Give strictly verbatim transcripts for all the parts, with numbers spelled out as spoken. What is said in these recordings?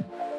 What the whole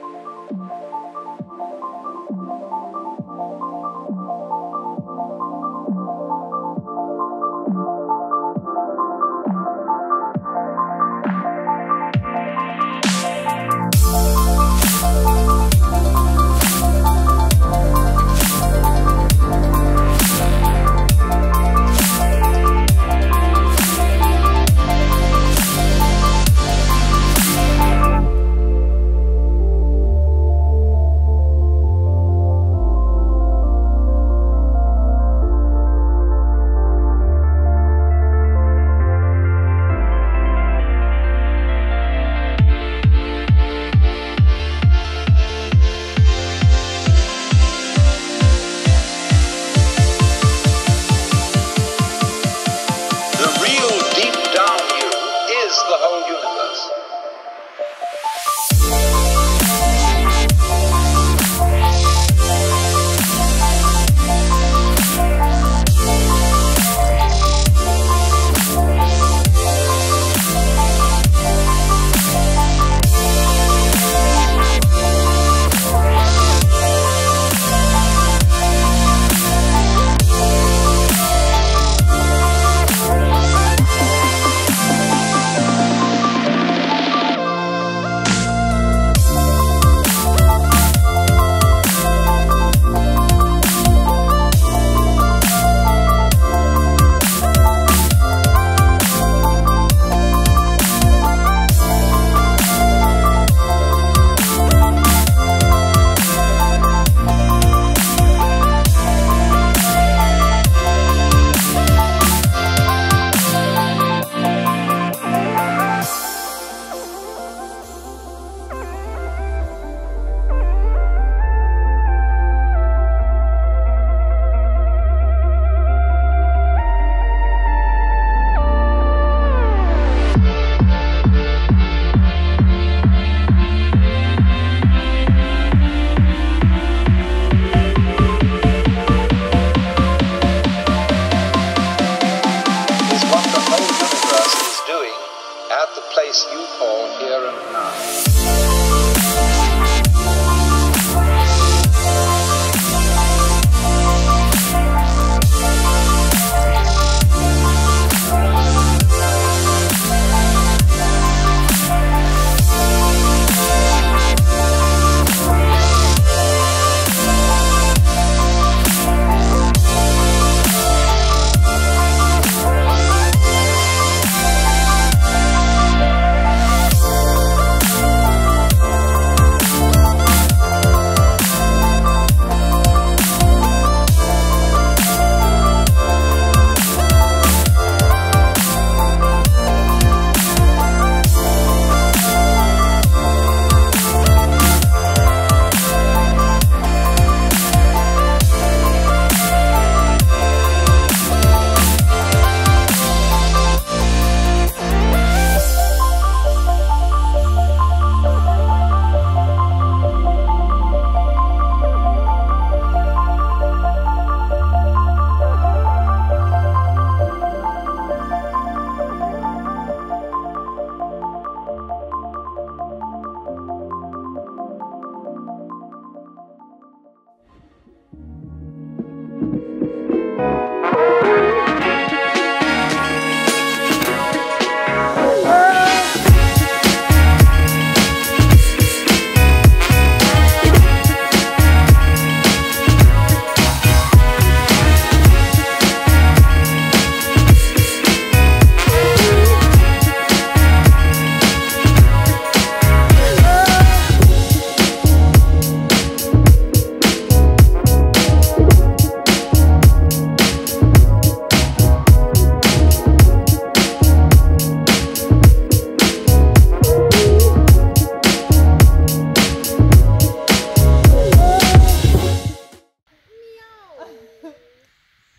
universe is doing at the place you call here and now.